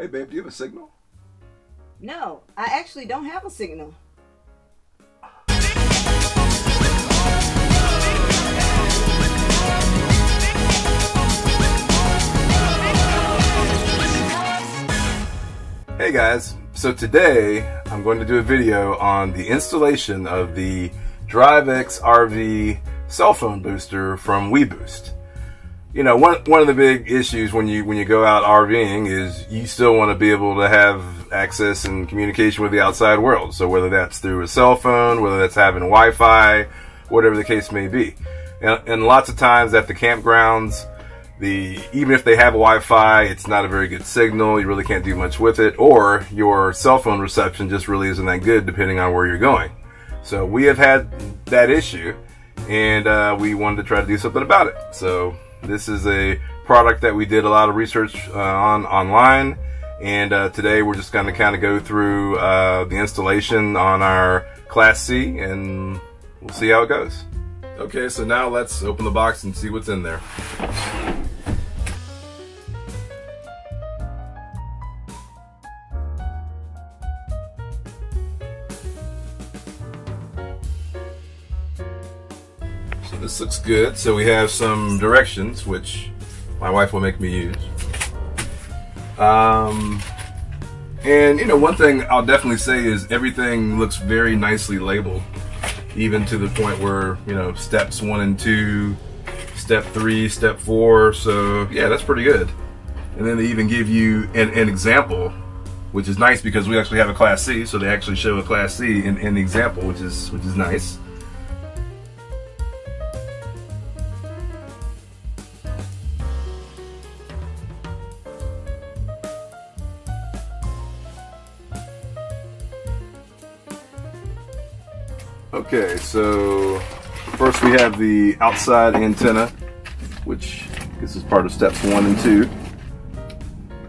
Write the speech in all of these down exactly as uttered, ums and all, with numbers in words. Hey, babe, do you have a signal? No, I actually don't have a signal. Hey guys, so today I'm going to do a video on the installation of the Drive X R V cell phone booster from WeBoost. You know, one one of the big issues when you when you go out RVing is you still want to be able to have access and communication with the outside world. So whether that's through a cell phone, whether that's having Wi-Fi, whatever the case may be, and, and lots of times at the campgrounds, The, even if they have Wi-Fi, it's not a very good signal. You really can't do much with it, or your cell phone reception just really isn't that good depending on where you're going. So we have had that issue, and uh, we wanted to try to do something about it. So this is a product that we did a lot of research uh, on online, and uh, today we're just going to kind of go through uh, the installation on our Class C, and we'll see how it goes. Okay, so now let's open the box and see what's in there. So this looks good. So we have some directions, which my wife will make me use. Um, and you know, one thing I'll definitely say is everything looks very nicely labeled, even to the point where, you know, steps one and two, step three, step four. So yeah, that's pretty good. And then they even give you an, an example, which is nice because we actually have a Class C, so they actually show a Class C in, in the example, which is which is nice. Okay, so first we have the outside antenna, which this is part of steps one and two.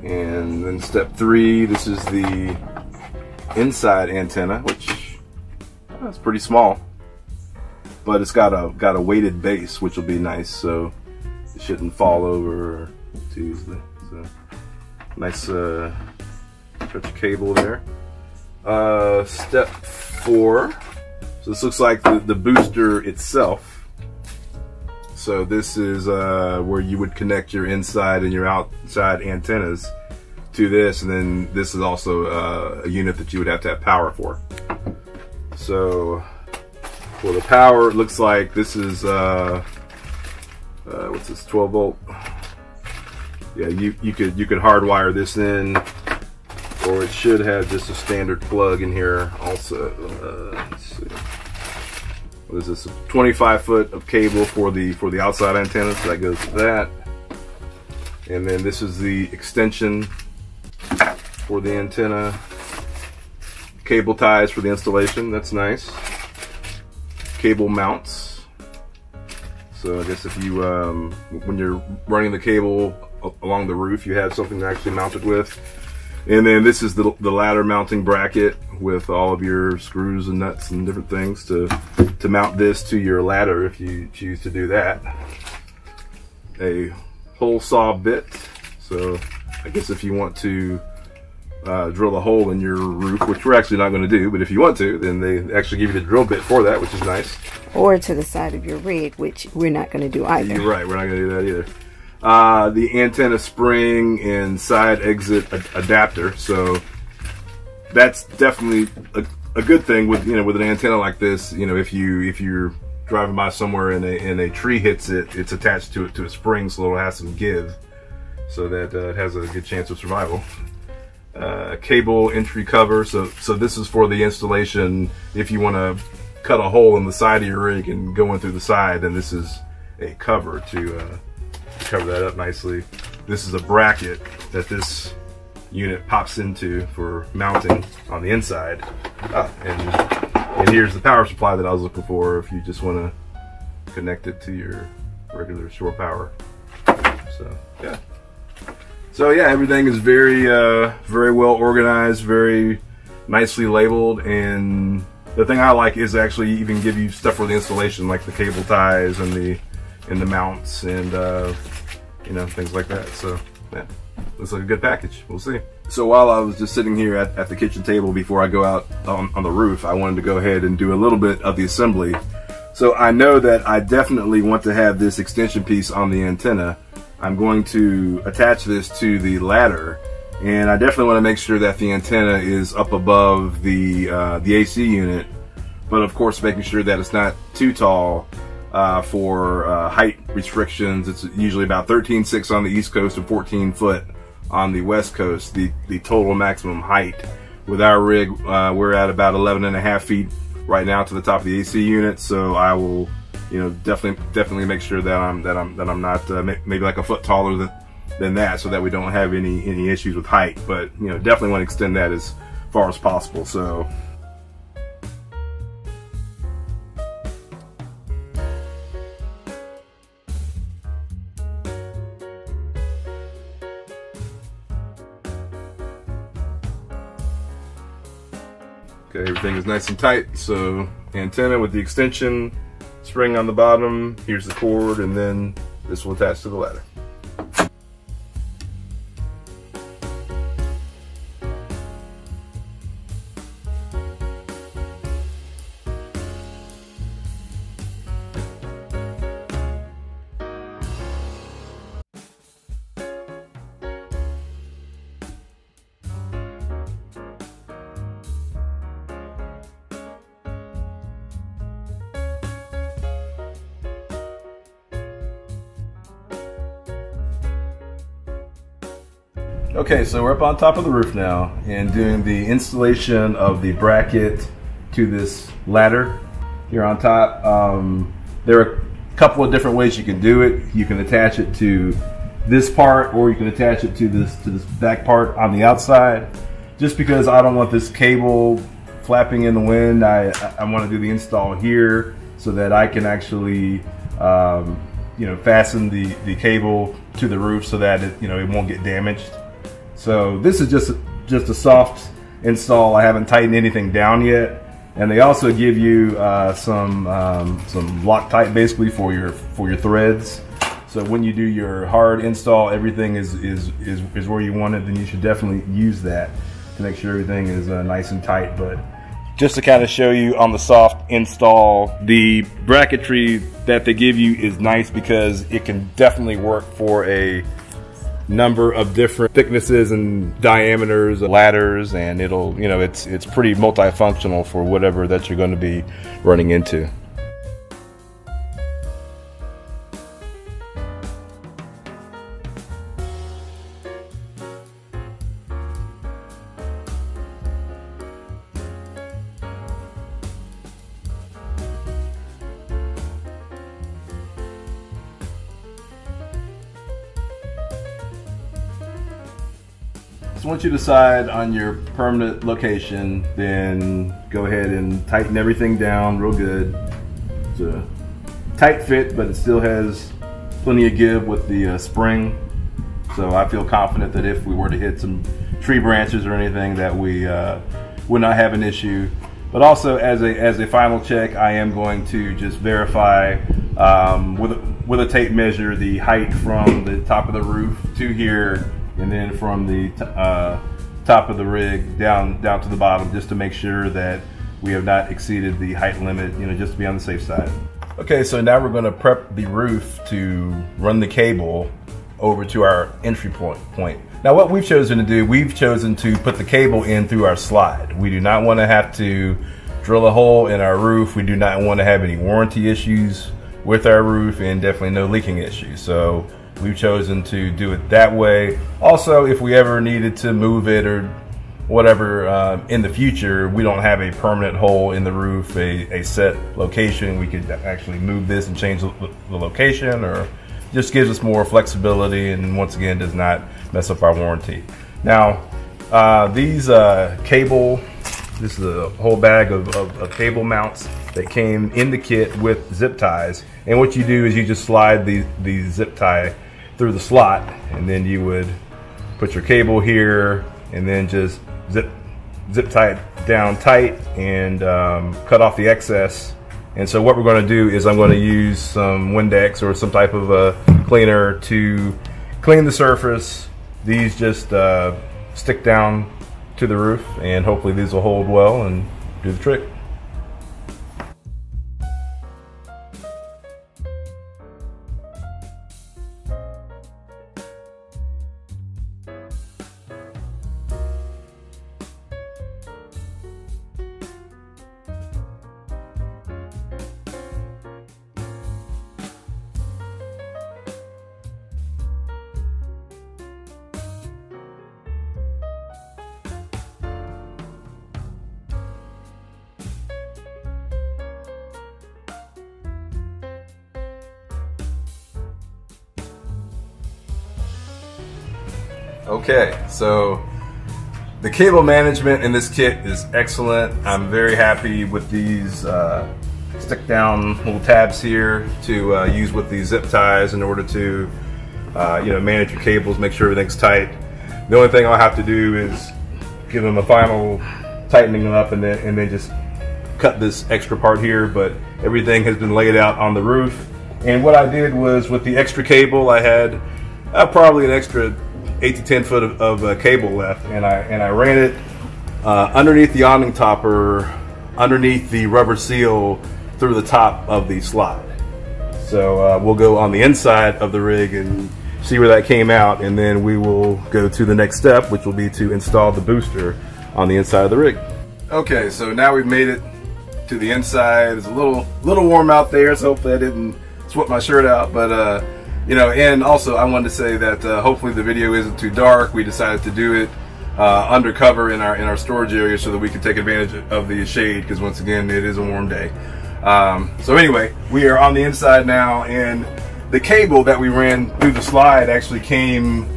And then step three, this is the inside antenna, which oh, it's pretty small, but it's got a got a weighted base, which will be nice, so it shouldn't fall over too easily. So nice uh, stretch of cable there. Uh, step four. So this looks like the, the booster itself. So this is uh, where you would connect your inside and your outside antennas to this, and then this is also uh, a unit that you would have to have power for. So for the power, it looks like this is uh, uh, what's this, twelve volt? Yeah, you you could you could hardwire this in, or it should have just a standard plug in here also. Uh, let's see. What is this? twenty-five foot of cable for the for the outside antenna, so that goes to that. And then this is the extension for the antenna. Cable ties for the installation, that's nice. Cable mounts. So I guess if you, um, when you're running the cable along the roof, you have something to actually mount it with. And then this is the, the ladder mounting bracket with all of your screws and nuts and different things to, to mount this to your ladder if you choose to do that. A hole saw bit. So I guess if you want to uh, drill a hole in your roof, which we're actually not going to do, but if you want to, then they actually give you the drill bit for that, which is nice. Or to the side of your rig, which we're not going to do either. You're right, we're not going to do that either. Uh, the antenna spring and side exit ad adapter. So that's definitely a, a good thing with, you know, with an antenna like this. You know, if you if you're driving by somewhere and a and a tree hits it, it's attached to it to a spring, so it'll have some give, so that uh, it has a good chance of survival. Uh, cable entry cover. So so this is for the installation. If you want to cut a hole in the side of your rig and go in through the side, then this is a cover to. Uh, cover that up nicely. This is a bracket that this unit pops into for mounting on the inside. Ah, and, and here's the power supply that I was looking for if you just want to connect it to your regular shore power. So yeah. So yeah, everything is very, uh, very well organized, very nicely labeled, and the thing I like is they actually even give you stuff for the installation, like the cable ties and the in the mounts and uh, you know, things like that. So yeah. looks like a good package. We'll see. So while I was just sitting here at, at the kitchen table before I go out on, on the roof, I wanted to go ahead and do a little bit of the assembly. So I know that I definitely want to have this extension piece on the antenna. I'm going to attach this to the ladder, and I definitely want to make sure that the antenna is up above the uh, the A C unit, but of course making sure that it's not too tall uh, for uh, height restrictions. It's usually about thirteen six on the East Coast and fourteen foot on the West Coast, the, the total maximum height. With our rig, uh, we're at about eleven and a half feet right now to the top of the A C unit, so I will, you know, definitely definitely make sure that I'm that I'm that I'm not uh, maybe like a foot taller than than that, so that we don't have any any issues with height. But you know, definitely want to extend that as far as possible. So. Okay, everything is nice and tight. So antenna with the extension spring on the bottom, here's the cord, and then this will attach to the ladder. Okay, so we're up on top of the roof now and doing the installation of the bracket to this ladder here on top. Um, there are a couple of different ways you can do it. You can attach it to this part, or you can attach it to this to this back part on the outside. Just because I don't want this cable flapping in the wind, I, I want to do the install here so that I can actually um, you know, fasten the, the cable to the roof so that it, you know, it won't get damaged. So this is just, just a soft install. I haven't tightened anything down yet. And they also give you uh, some, um, some Loctite basically for your, for your threads. So when you do your hard install, everything is, is, is, is where you want it, then you should definitely use that to make sure everything is uh, nice and tight. But just to kind of show you on the soft install, the bracketry that they give you is nice because it can definitely work for a number of different thicknesses and diameters of ladders, and it'll, you know, it's it's pretty multifunctional for whatever that you're going to be running into. So once you decide on your permanent location, then go ahead and tighten everything down real good. It's a tight fit, but it still has plenty of give with the uh, spring. So I feel confident that if we were to hit some tree branches or anything, that we uh, would not have an issue. But also, as a as a final check, I am going to just verify um, with a, with a tape measure the height from the top of the roof to here, and then from the uh, top of the rig down down to the bottom, just to make sure that we have not exceeded the height limit, you know, just to be on the safe side. Okay, so now we're gonna prep the roof to run the cable over to our entry point. point. Now what we've chosen to do, we've chosen to put the cable in through our slide. We do not wanna have to drill a hole in our roof. We do not wanna have any warranty issues with our roof, and definitely no leaking issues. So we've chosen to do it that way. Also, if we ever needed to move it or whatever uh, in the future, we don't have a permanent hole in the roof, a, a set location. We could actually move this and change the, the location, or just gives us more flexibility, and once again does not mess up our warranty. Now, uh, these uh, cable, this is a whole bag of, of, of cable mounts that came in the kit with zip ties. And what you do is you just slide the, the zip tie through the slot, and then you would put your cable here and then just zip zip tie it down tight and um, cut off the excess. And so what we're going to do is I'm going to use some Windex or some type of a cleaner to clean the surface These just uh, stick down to the roof, and hopefully these will hold well and do the trick. Okay, so the cable management in this kit is excellent. I'm very happy with these uh, stick down little tabs here to uh, use with these zip ties in order to uh, you know, manage your cables, make sure everything's tight. The only thing I'll have to do is give them a final tightening up and then, and then just cut this extra part here, but everything has been laid out on the roof. And what I did was with the extra cable, I had uh, probably an extra eight to ten foot of, of uh, cable left, and I and I ran it uh, underneath the awning topper, underneath the rubber seal, through the top of the slide. So uh, we'll go on the inside of the rig and see where that came out, and then we will go to the next step, which will be to install the booster on the inside of the rig. Okay, so now we've made it to the inside. It's a little little warm out there, so hopefully I didn't sweat my shirt out, but. Uh, You know, and also I wanted to say that uh, hopefully the video isn't too dark. We decided to do it uh, undercover in our in our storage area so that we can take advantage of the shade, because once again it is a warm day. Um, so anyway, we are on the inside now, and the cable that we ran through the slide actually came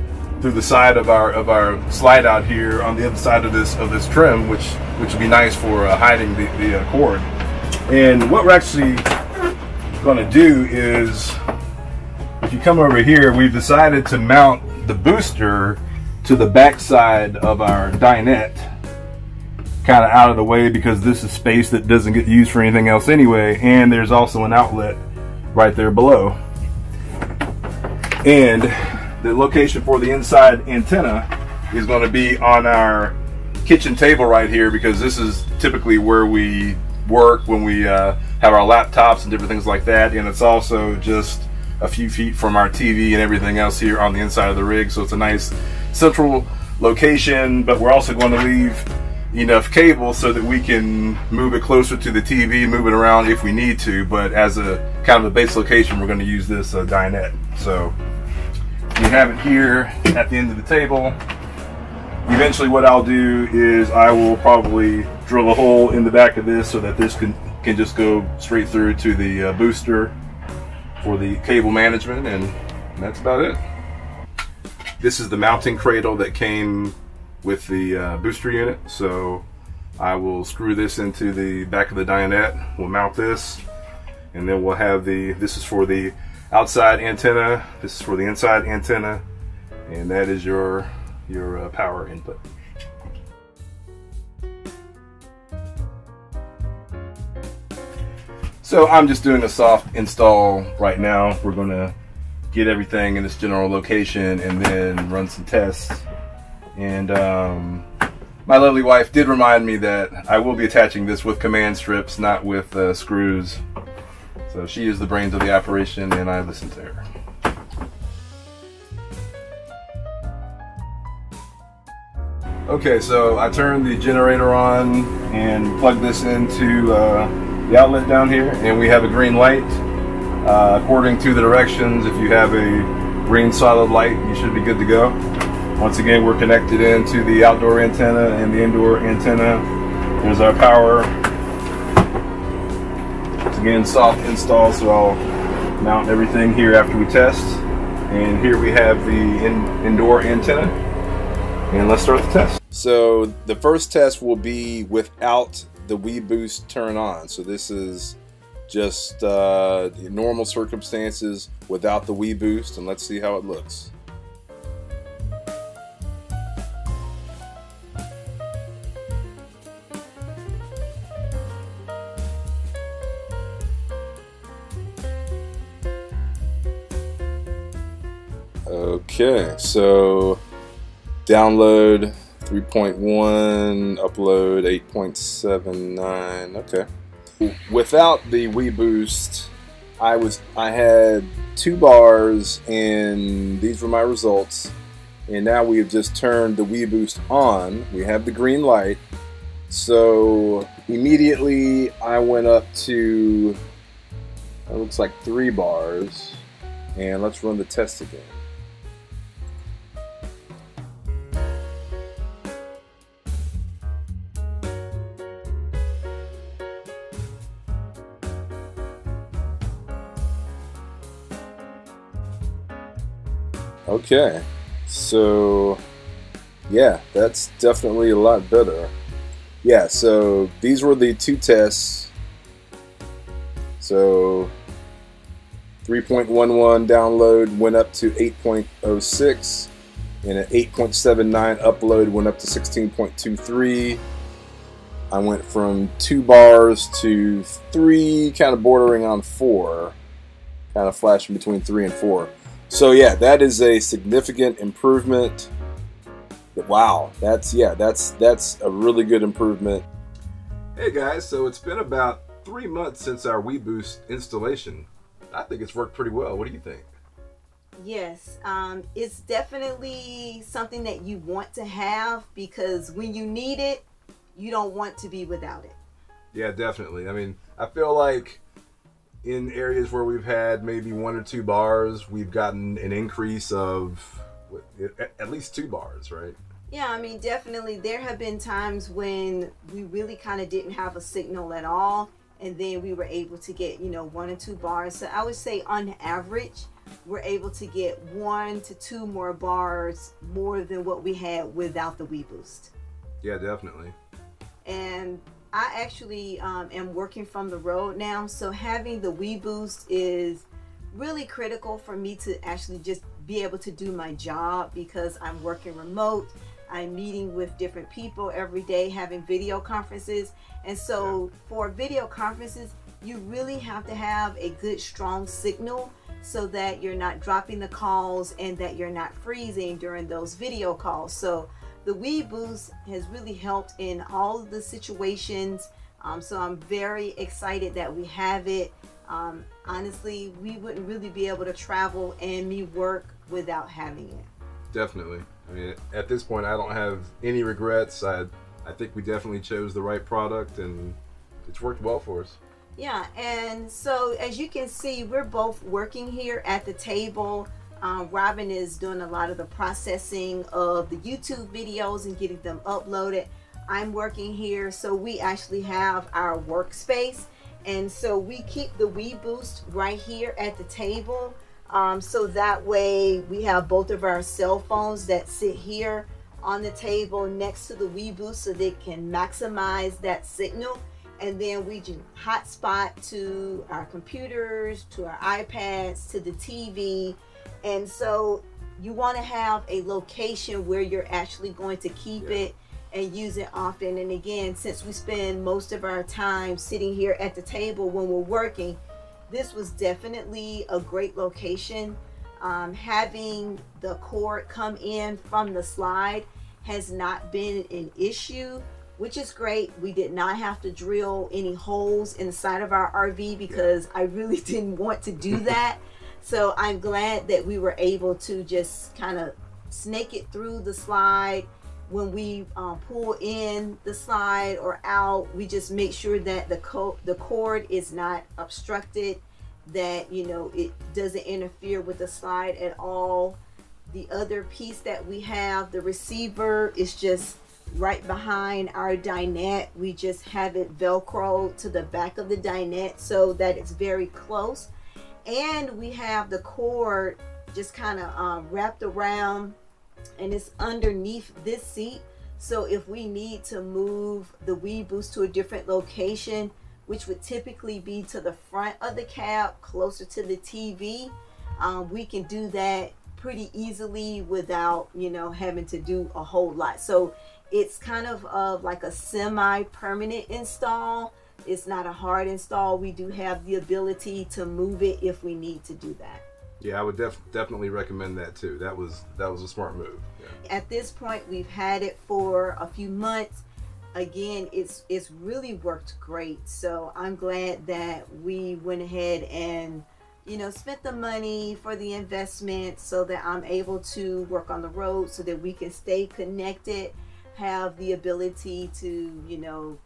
through the side of our of our slide out here on the other side of this of this trim, which which would be nice for uh, hiding the, the uh, cord. And what we're actually going to do is, if you come over here, we've decided to mount the booster to the back side of our dinette, kind of out of the way, because this is space that doesn't get used for anything else anyway, and there's also an outlet right there below. And the location for the inside antenna is going to be on our kitchen table right here, because this is typically where we work when we uh, have our laptops and different things like that, and it's also just a few feet from our T V and everything else here on the inside of the rig. So it's a nice central location, but we're also going to leave enough cable so that we can move it closer to the T V, move it around if we need to, but as a kind of a base location, we're going to use this uh, dinette. So you have it here at the end of the table. Eventually what I'll do is I will probably drill a hole in the back of this so that this can, can just go straight through to the uh, booster for the cable management, and that's about it. This is the mounting cradle that came with the uh, booster unit, so I will screw this into the back of the dinette. We'll mount this, and then we'll have the, this is for the outside antenna, this is for the inside antenna, and that is your, your uh, power input. So I'm just doing a soft install right now. We're gonna get everything in this general location and then run some tests. And um, my lovely wife did remind me that I will be attaching this with command strips, not with uh, screws. So she is the brains of the operation, and I listen to her. Okay, so I turned the generator on and plugged this into uh, the outlet down here, and we have a green light. Uh, according to the directions, if you have a green solid light, you should be good to go. Once again, we're connected into the outdoor antenna and the indoor antenna. There's our power. Once again, soft install, so I'll mount everything here after we test. And here we have the in indoor antenna. And let's start the test. So the first test will be without the WeBoost turn on. So this is just uh, normal circumstances without the WeBoost, and let's see how it looks. Okay, so Download three point one, upload eight point seven nine. Okay. Without the WeBoost, I was I had two bars, and these were my results. And now we have just turned the WeBoost on. We have the green light. So immediately I went up to, it looks like three bars, and let's run the test again. Okay, so yeah, that's definitely a lot better. Yeah, so these were the two tests. So three point one one download went up to eight point oh six, and an eight point seven nine upload went up to sixteen point two three. I went from two bars to three, kind of bordering on four, kind of flashing between three and four. So yeah, that is a significant improvement. Wow, that's yeah, that's that's a really good improvement. Hey guys, so it's been about three months since our WeBoost installation. I think it's worked pretty well. What do you think? Yes, um, it's definitely something that you want to have, because when you need it, you don't want to be without it. Yeah, definitely. I mean, I feel like in areas where we've had maybe one or two bars, we've gotten an increase of at least two bars, right? Yeah, I mean, definitely there have been times when we really kind of didn't have a signal at all, and then we were able to get, you know, one or two bars. So I would say on average, we're able to get one to two more bars more than what we had without the WeBoost. Yeah, definitely. And I actually um, am working from the road now, so having the WeBoost is really critical for me to actually just be able to do my job, because I'm working remote, I'm meeting with different people every day, having video conferences. And so yeah, for video conferences, you really have to have a good, strong signal so that you're not dropping the calls and that you're not freezing during those video calls. So the WeBoost has really helped in all of the situations. Um, so I'm very excited that we have it. Um, honestly, we wouldn't really be able to travel and me work without having it. Definitely. I mean, at this point, I don't have any regrets. I, I think we definitely chose the right product, and it's worked well for us. Yeah, and so as you can see, we're both working here at the table. Um, Robin is doing a lot of the processing of the YouTube videos and getting them uploaded. I'm working here, so we actually have our workspace. And so we keep the WeBoost right here at the table. Um, so that way we have both of our cell phones that sit here on the table next to the WeBoost, so they can maximize that signal. And then we do hotspot to our computers, to our iPads, to the T V. And so you want to have a location where you're actually going to keep yeah. it and use it often. And again, since we spend most of our time sitting here at the table when we're working, this was definitely a great location. Um, having the cord come in from the slide has not been an issue, which is great. We did not have to drill any holes inside of our R V, because yeah. I really didn't want to do that. So I'm glad that we were able to just kind of snake it through the slide. When we uh, pull in the slide or out, we just make sure that the, co the cord is not obstructed, that, you know, it doesn't interfere with the slide at all. The other piece that we have, the receiver, is just right behind our dinette. We just have it Velcro to the back of the dinette so that it's very close. And we have the cord just kind of um, wrapped around, and it's underneath this seat, so if we need to move the WeBoost to a different location, which would typically be to the front of the cab, closer to the T V, um, we can do that pretty easily without, you know, having to do a whole lot. So it's kind of uh, like a semi-permanent install. It's not a hard install. We do have the ability to move it if we need to do that. Yeah, I would def definitely recommend that too. That was that was a smart move. Yeah. At this point, we've had it for a few months. Again, it's it's really worked great. So I'm glad that we went ahead and, you know, spent the money for the investment so that I'm able to work on the road, so that we can stay connected, have the ability to, you know,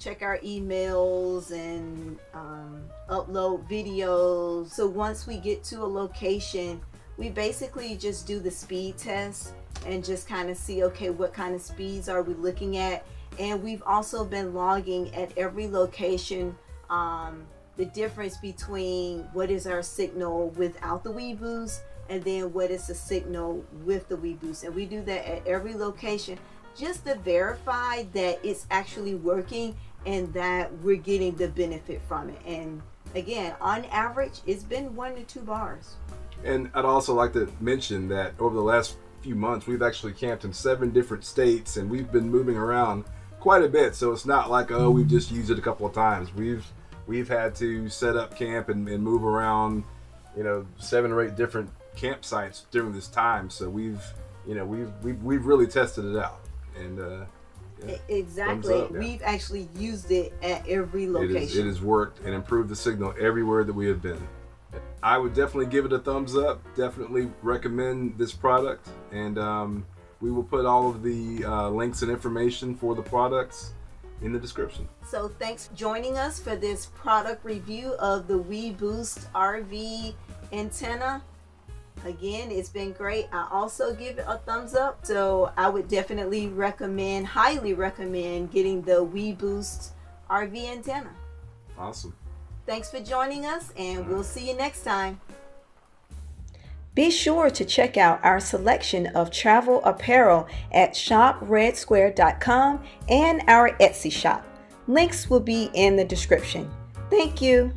check our emails and um, upload videos. So once we get to a location, we basically just do the speed test and just kind of see, okay, what kind of speeds are we looking at? And we've also been logging at every location um, the difference between what is our signal without the WeBoost and then what is the signal with the WeBoost. And we do that at every location just to verify that it's actually working and that we're getting the benefit from it. And again, on average, it's been one to two bars. And I'd also like to mention that over the last few months, we've actually camped in seven different states, and we've been moving around quite a bit. So it's not like, oh, we've just used it a couple of times. We've we've had to set up camp and, and move around, you know, seven or eight different campsites during this time. So we've, you know, we've we've, we've really tested it out. And uh, yeah, exactly, up, yeah. We've actually used it at every location. It, is, it has worked and improved the signal everywhere that we have been. I would definitely give it a thumbs up. Definitely recommend this product, and um, we will put all of the uh, links and information for the products in the description. So thanks for joining us for this product review of the WeBoost R V antenna. Again, it's been great. I also give it a thumbs up. So I would definitely recommend, highly recommend getting the WeBoost R V antenna. Awesome. Thanks for joining us, and we'll see you next time. Be sure to check out our selection of travel apparel at shop red square dot com and our Etsy shop. Links will be in the description. Thank you.